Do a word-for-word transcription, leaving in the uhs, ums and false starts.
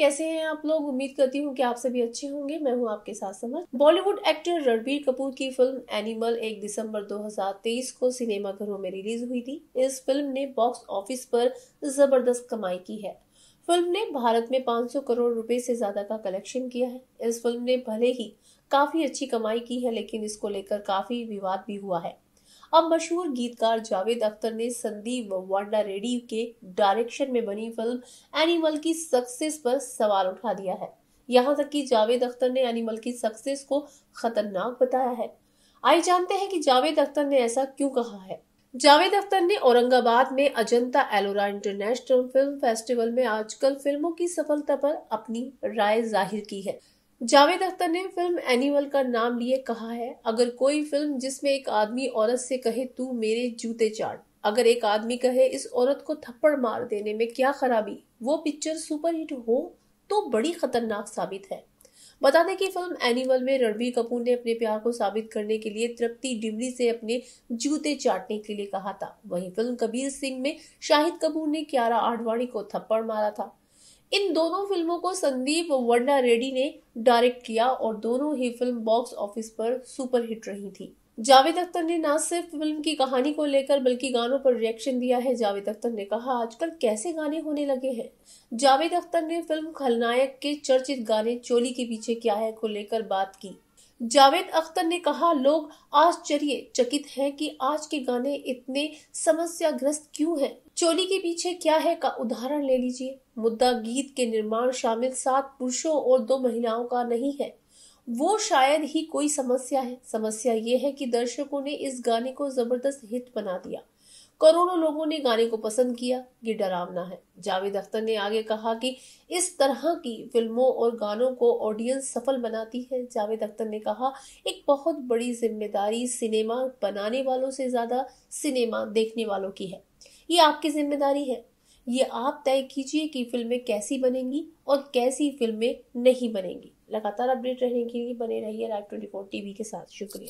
कैसे हैं आप लोग। उम्मीद करती हूँ कि आप सभी अच्छे होंगे। मैं हूँ आपके साथ समझ। बॉलीवुड एक्टर रणबीर कपूर की फिल्म एनिमल एक दिसंबर दो हज़ार तेईस को सिनेमाघरों में रिलीज हुई थी। इस फिल्म ने बॉक्स ऑफिस पर जबरदस्त कमाई की है। फिल्म ने भारत में पाँच सौ करोड़ रुपए से ज्यादा का कलेक्शन किया है। इस फिल्म ने भले ही काफी अच्छी कमाई की है, लेकिन इसको लेकर काफी विवाद भी हुआ है। अब मशहूर गीतकार जावेद अख्तर ने संदीप वांगा रेड्डी के डायरेक्शन में बनी फिल्म एनिमल की सक्सेस पर सवाल उठा दिया है। यहाँ तक कि जावेद अख्तर ने एनिमल की सक्सेस को खतरनाक बताया है। आइए जानते हैं कि जावेद अख्तर ने ऐसा क्यों कहा है। जावेद अख्तर ने औरंगाबाद में Ajanta Ellora international film festival में आजकल फिल्मों की सफलता पर अपनी राय जाहिर की है। जावेद अख्तर ने फिल्म एनिमल का नाम लिए कहा है, अगर कोई फिल्म जिसमें एक आदमी औरत से कहे तू मेरे जूते चाट, अगर एक आदमी कहे इस औरत को थप्पड़ मार देने में क्या खराबी, वो पिक्चर सुपरहिट हो तो बड़ी खतरनाक साबित है। बता दें कि फिल्म एनिमल में रणबीर कपूर ने अपने प्यार को साबित करने के लिए तृप्ति डिमरी से अपने जूते चाटने के लिए कहा था। वहीं फिल्म कबीर सिंह में शाहिद कपूर ने क्यारा आडवाणी को थप्पड़ मारा था। इन दोनों फिल्मों को संदीप वांगा रेड्डी ने डायरेक्ट किया और दोनों ही फिल्म बॉक्स ऑफिस पर सुपरहिट रही थी। जावेद अख्तर ने न सिर्फ फिल्म की कहानी को लेकर बल्कि गानों पर रिएक्शन दिया है। जावेद अख्तर ने कहा, आजकल कैसे गाने होने लगे हैं। जावेद अख्तर ने फिल्म खलनायक के चर्चित गाने चोली के पीछे क्या है को लेकर बात की। जावेद अख्तर ने कहा, लोग आश्चर्यचकित हैं कि आज के गाने इतने समस्याग्रस्त क्यों हैं। चोली के पीछे क्या है का उदाहरण ले लीजिए। मुद्दा गीत के निर्माण शामिल सात पुरुषों और दो महिलाओं का नहीं है, वो शायद ही कोई समस्या है। समस्या ये है कि दर्शकों ने इस गाने को जबरदस्त हिट बना दिया। करोड़ों लोगों ने गाने को पसंद किया, ये डरावना है। जावेद अख्तर ने आगे कहा कि इस तरह की फिल्मों और गानों को ऑडियंस सफल बनाती है। जावेद अख्तर ने कहा, एक बहुत बड़ी जिम्मेदारी सिनेमा बनाने वालों से ज्यादा सिनेमा देखने वालों की है। ये आपकी जिम्मेदारी है। ये आप तय कीजिए कि फिल्में कैसी बनेंगी और कैसी फिल्में नहीं बनेंगी। लगातार अपडेट रहने के लिए बने रहिए Arrive ट्वेंटी फोर टीवी के साथ। शुक्रिया।